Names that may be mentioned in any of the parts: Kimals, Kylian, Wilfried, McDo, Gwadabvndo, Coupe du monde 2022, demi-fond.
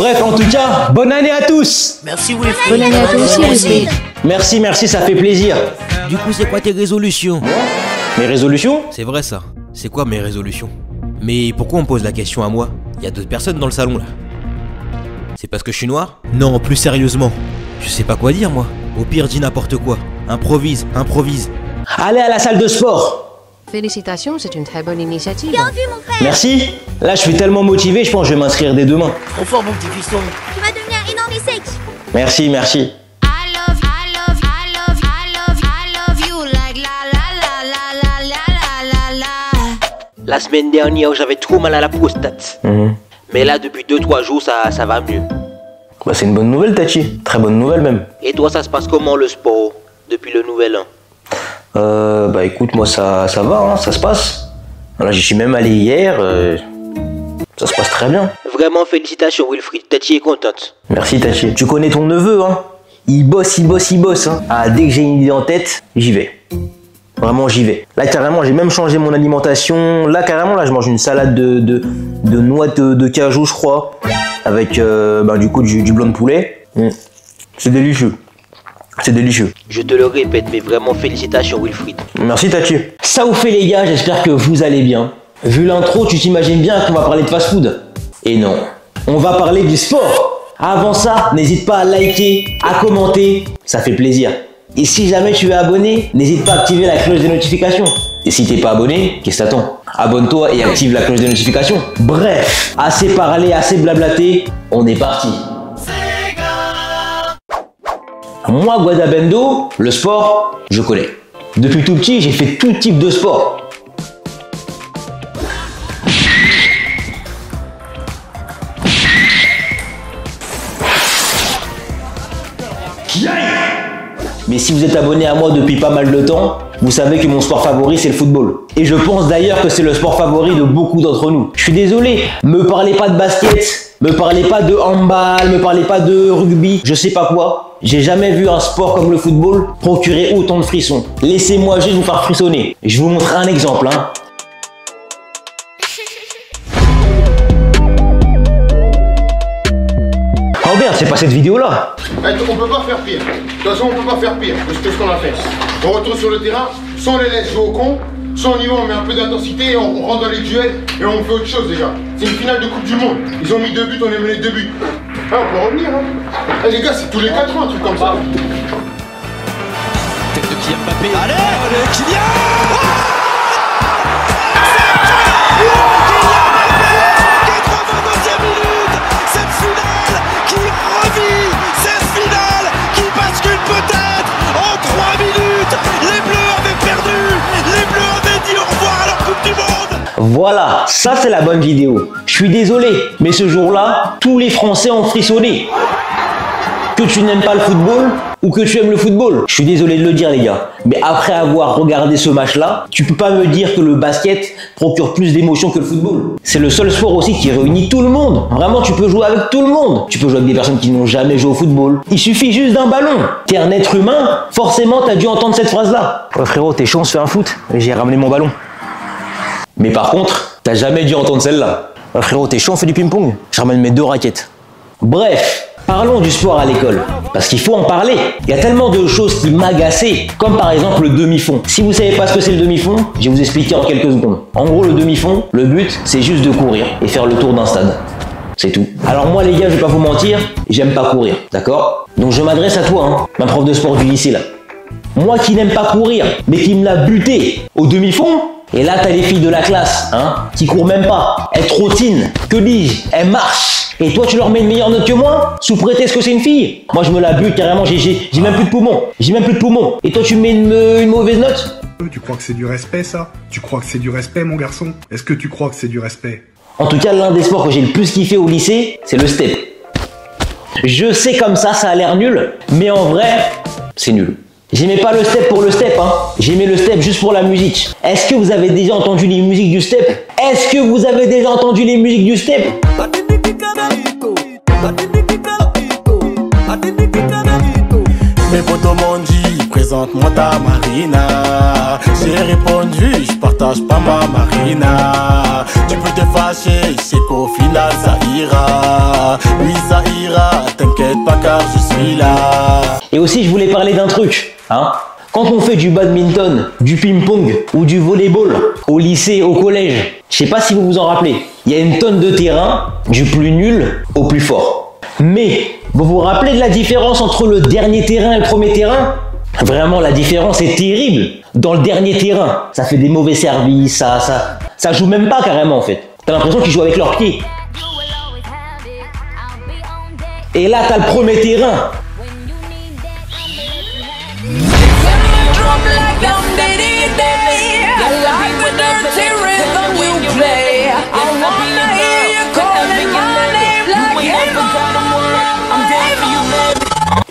Bref, en tout cas, bonne année à tous. Merci Wilfried. Bonne année à toi aussi Wilfried. Merci, merci, ça fait plaisir. Du coup, c'est quoi tes résolutions? Mes résolutions? C'est vrai ça. C'est quoi mes résolutions? Mais pourquoi on pose la question à moi? Il y a d'autres personnes dans le salon là. C'est parce que je suis noir? Non, plus sérieusement. Je sais pas quoi dire moi. Au pire, dis n'importe quoi. Improvise, improvise. Allez à la salle de sport. Félicitations, c'est une très bonne initiative. Bien vu, mon frère. Merci. Là, je suis tellement motivé, je pense que je vais m'inscrire dès demain. Trop fort, mon petit fiston. Tu vas devenir énorme et sec. Merci, merci. La semaine dernière, j'avais trop mal à la prostate. Mais là, depuis 2-3 jours, ça va mieux. Bah, c'est une bonne nouvelle, Tachi. Très bonne nouvelle, même. Et toi, ça se passe comment, le sport, depuis le nouvel an? Bah écoute, moi ça va, hein, ça se passe. Là, j'y suis même allé hier, ça se passe très bien. Vraiment félicitations Wilfried, Tachi est contente. Merci Tachi. Tu connais ton neveu, hein. Il bosse, hein. Ah, dès que j'ai une idée en tête, j'y vais. Vraiment, j'y vais. Là, carrément, j'ai même changé mon alimentation. Là, carrément, là, je mange une salade de noix de cajou, je crois. Avec, bah, du coup, du blanc de poulet. C'est délicieux. C'est délicieux. Je te le répète, mais vraiment félicitations Wilfried. Merci Tachi. Ça vous fait les gars, j'espère que vous allez bien. Vu l'intro, tu t'imagines bien qu'on va parler de fast food. Et non, on va parler du sport. Avant ça, n'hésite pas à liker, à commenter, ça fait plaisir. Et si jamais tu es abonné, n'hésite pas à activer la cloche de notification. Et si t'es pas abonné, qu'est-ce que t'attends? Abonne-toi et active la cloche de notification. Bref, assez parlé, assez blablaté, on est parti. Moi, Gwadabvndo, le sport, je connais. Depuis tout petit, j'ai fait tout type de sport. Mais si vous êtes abonné à moi depuis pas mal de temps, vous savez que mon sport favori, c'est le football. Et je pense d'ailleurs que c'est le sport favori de beaucoup d'entre nous. Je suis désolé, me parlez pas de basket, me parlez pas de handball, me parlez pas de rugby, je sais pas quoi. J'ai jamais vu un sport comme le football procurer autant de frissons. Laissez-moi juste vous faire frissonner. Je vous montrerai un exemple, hein. Oh merde, c'est pas cette vidéo-là. On peut pas faire pire. De toute façon, on peut pas faire pire que ce qu'on a fait. On retourne sur le terrain, sans les laisser jouer au con, sans on y va, on met un peu d'intensité, on rentre dans les duels et on fait autre chose déjà. C'est une finale de Coupe du Monde. Ils ont mis 2 buts, on est mené 2 buts. Ah, on peut revenir, hein. Ah, les gars, c'est tous les 4 ans, un truc comme ça. Tête de Kylian Mbappé. Allez, allez, Kylian. C'est Kylian Mbappé, 82e minute. Cette finale qui revit, cette finale qui bascule peut-être en 3 minutes. Les Bleus avaient perdu, les Bleus avaient dit au revoir à leur Coupe du Monde. Voilà, ça c'est la bonne vidéo. Je suis désolé, mais ce jour-là, tous les Français ont frissonné. Que tu n'aimes pas le football ou que tu aimes le football, je suis désolé de le dire les gars, mais après avoir regardé ce match-là, tu peux pas me dire que le basket procure plus d'émotions que le football. C'est le seul sport aussi qui réunit tout le monde. Vraiment, tu peux jouer avec tout le monde. Tu peux jouer avec des personnes qui n'ont jamais joué au football. Il suffit juste d'un ballon. T'es un être humain, forcément t'as dû entendre cette phrase-là. Ouais frérot, t'es chaud, on se fait un foot. J'ai ramené mon ballon. Mais par contre, t'as jamais dû entendre celle-là. Ouais frérot, t'es chaud, on fait du ping-pong. Je ramène mes 2 raquettes. Bref. Parlons du sport à l'école, parce qu'il faut en parler. Il y a tellement de choses qui m'agaçaient, comme par exemple le demi-fond. Si vous ne savez pas ce que c'est le demi-fond, je vais vous expliquer en quelques secondes. En gros, le demi-fond, le but, c'est juste de courir et faire le tour d'un stade. C'est tout. Alors moi les gars, je vais pas vous mentir, j'aime pas courir, d'accord? Donc je m'adresse à toi, hein, ma prof de sport du lycée là. Moi qui n'aime pas courir, mais qui me l'a buté au demi-fond. Et là, t'as les filles de la classe, hein, qui courent même pas. Elles trottinent, que dis-je, elles marchent. Et toi, tu leur mets une meilleure note que moi, sous prétexte que c'est une fille. Moi, je me la bute carrément, j'ai même plus de poumons. J'ai même plus de poumons. Et toi, tu mets une mauvaise note? Tu crois que c'est du respect, ça? Tu crois que c'est du respect, mon garçon? Est-ce que tu crois que c'est du respect? En tout cas, l'un des sports que j'ai le plus kiffé au lycée, c'est le step. Je sais comme ça a l'air nul, mais en vrai, c'est nul. J'aimais pas le step pour le step, hein. J'aimais le step juste pour la musique. Est-ce que vous avez déjà entendu les musiques du step? Est-ce que vous avez déjà entendu les musiques du step? Mes potos m'ont dit, présente-moi ta Marina. J'ai répondu, je partage pas ma Marina. Tu peux te fâcher, je sais qu'au final ça ira. Oui, ça car je suis là. Et aussi, je voulais parler d'un truc, hein. Quand on fait du badminton, du ping-pong ou du volleyball au lycée, au collège, je sais pas si vous vous en rappelez, il y a une tonne de terrain du plus nul au plus fort. Mais vous vous rappelez de la différence entre le dernier terrain et le premier terrain? Vraiment, la différence est terrible. Dans le dernier terrain, ça fait des mauvais services, ça joue même pas carrément en fait. T'as l'impression qu'ils jouent avec leurs pieds. Et là, t'as le premier terrain.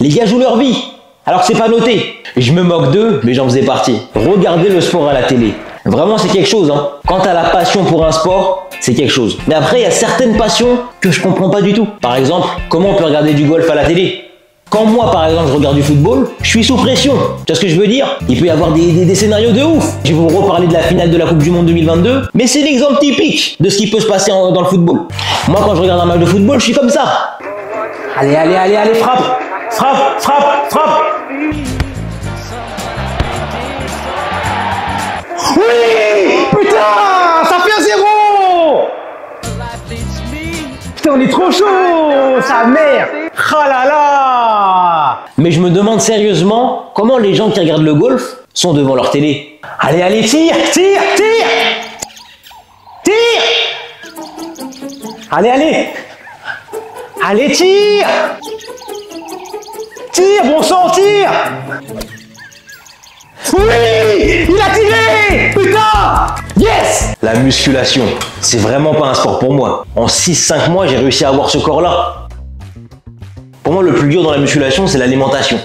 Les gars jouent leur vie, alors que c'est pas noté. Je me moque d'eux, mais j'en faisais partie. Regardez le sport à la télé. Vraiment, c'est quelque chose, hein. Quant à la passion pour un sport, c'est quelque chose. Mais après, il y a certaines passions que je comprends pas du tout. Par exemple, comment on peut regarder du golf à la télé? Quand moi, par exemple, je regarde du football, je suis sous pression. Tu vois ce que je veux dire? Il peut y avoir des scénarios de ouf. Je vais vous reparler de la finale de la Coupe du Monde 2022, mais c'est l'exemple typique de ce qui peut se passer dans le football. Moi, quand je regarde un match de football, je suis comme ça. Allez, allez, allez, allez, frappe! Frappe, frappe, frappe! Oui! Putain! Ça fait un 0! Putain, on est trop chaud! Sa mère! Ah là là! Mais je me demande sérieusement comment les gens qui regardent le golf sont devant leur télé. Allez, allez, tire, tire, tire! Tire! Allez, allez! Allez, tire! Tire, bon sang, tire! Oui! Il a tiré! Putain! Yes! La musculation, c'est vraiment pas un sport pour moi. En 6-5 mois, j'ai réussi à avoir ce corps-là. Pour moi, le plus dur dans la musculation, c'est l'alimentation.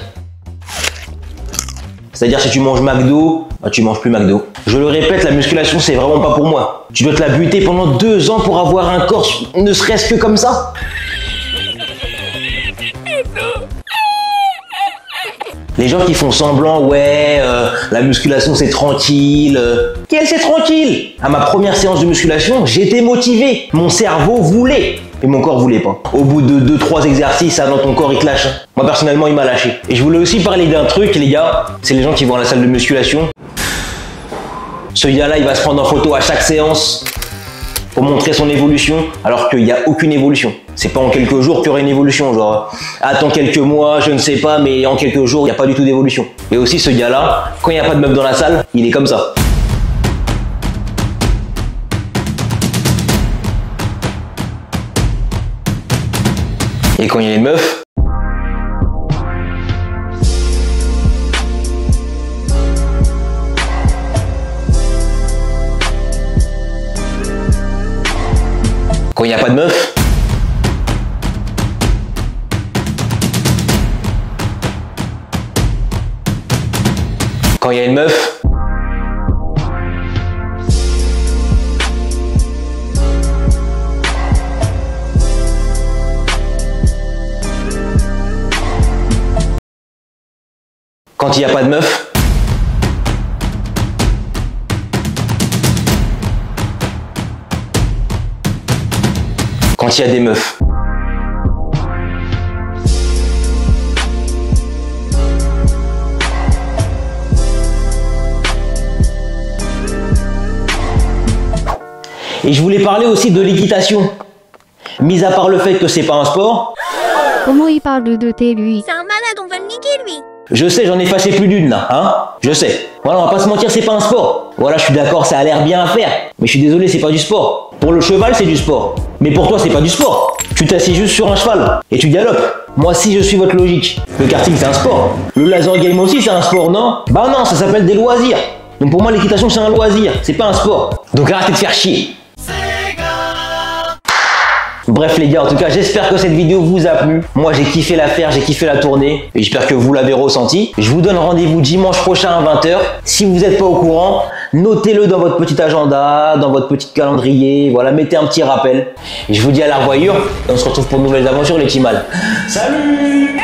C'est-à-dire, si tu manges McDo, bah, tu manges plus McDo. Je le répète, la musculation, c'est vraiment pas pour moi. Tu dois te la buter pendant 2 ans pour avoir un corps, ne serait-ce que comme ça. Les gens qui font semblant, ouais, la musculation c'est tranquille. Quelle c'est tranquille? À ma première séance de musculation, j'étais motivé. Mon cerveau voulait, mais mon corps voulait pas. Au bout de 2-3 exercices, dans ton corps il te lâche. Moi personnellement, il m'a lâché. Et je voulais aussi parler d'un truc, les gars, c'est les gens qui vont à la salle de musculation. Ce gars-là, il va se prendre en photo à chaque séance pour montrer son évolution, alors qu'il n'y a aucune évolution. C'est pas en quelques jours qu'il y aura une évolution, genre attends quelques mois, je ne sais pas, mais en quelques jours, il n'y a pas du tout d'évolution. Et aussi ce gars-là, quand il n'y a pas de meuf dans la salle, il est comme ça. Et quand il y a une meuf, quand il n'y a pas de meuf, quand il y a une meuf, quand il n'y a pas de meuf, quand il y a des meufs. Et je voulais parler aussi de l'équitation. Mis à part le fait que c'est pas un sport. Comment il parle de doter lui? C'est un malade, on va le niquer lui. Je sais, j'en ai fâché plus d'une là, hein. Je sais. Voilà, on va pas se mentir, c'est pas un sport. Voilà, je suis d'accord, ça a l'air bien à faire. Mais je suis désolé, c'est pas du sport. Pour le cheval, c'est du sport. Mais pour toi, c'est pas du sport. Tu t'assieds juste sur un cheval et tu galopes. Moi, si je suis votre logique, le karting, c'est un sport. Le laser game aussi, c'est un sport, non? Bah non, ça s'appelle des loisirs. Donc pour moi, l'équitation, c'est un loisir, c'est pas un sport. Donc arrêtez de faire chier. Bref les gars, en tout cas j'espère que cette vidéo vous a plu. Moi j'ai kiffé la faire, j'ai kiffé la tourner et j'espère que vous l'avez ressenti. Je vous donne rendez-vous dimanche prochain à 20 h. Si vous n'êtes pas au courant, notez-le dans votre petit agenda, dans votre petit calendrier. Voilà, mettez un petit rappel. Et je vous dis à la revoyure et on se retrouve pour de nouvelles aventures les Kimals. Salut!